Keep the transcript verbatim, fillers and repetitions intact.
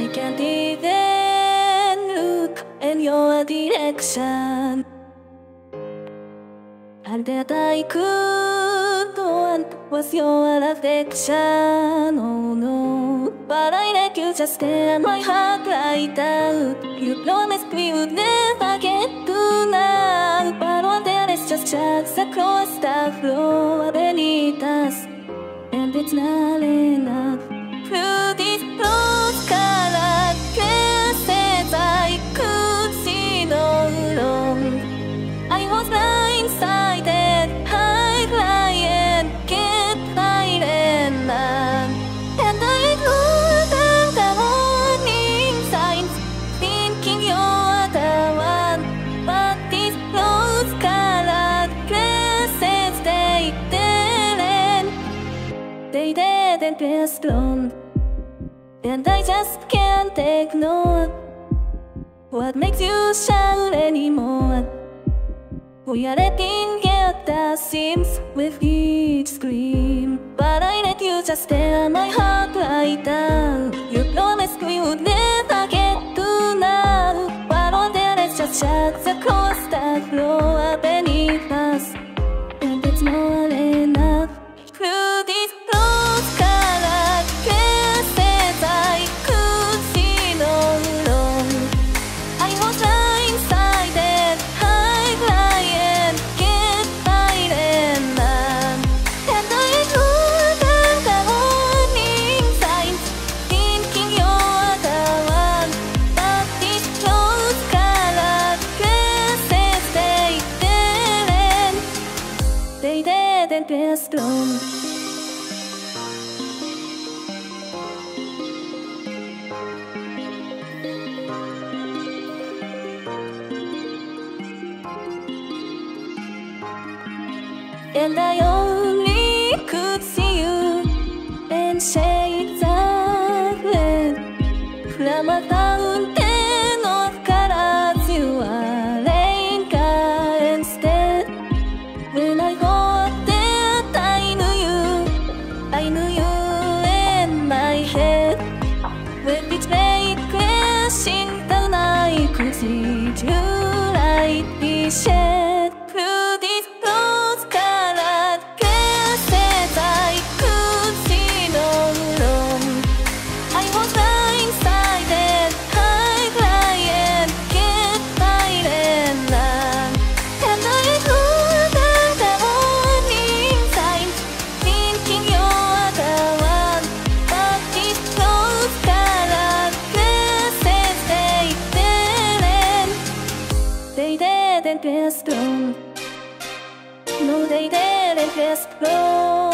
I can't even look in your direction. All that I could want was your affection. Oh no, but I let you just stare at my heart like that. You promised we would never get tonight, but one day it's just shards across the floor beneath us, and it's not enough. Through these rose-colored glasses, I could see no wrong. I was blindsided, high flying, can't fight and run. And I ignored all the warning signs, thinking you're the one. But these rose-colored glasses, they didn't, they didn't respond. And I just can't ignore what makes you shine anymore. We are letting out the seams with each scream, but I let you just tear my heart right down. You promised we would never get to now, but on there it's just shards across the floor beneath us, and it's more enough. Through these rose-colored glasses, I could see no wrong. I was blindsided, high flying, can't fight and run. And I ignored all the warning signs, thinking you're the one. But these rose-colored glasses, they didn't, they didn't respond. And I only could see you in shades of red. From a fountain of colors, you are rainbow instead. When I got there, I knew you, I knew you in my head. With each blade crashing down, I could see you light be shed. Through these no, they didn't explode.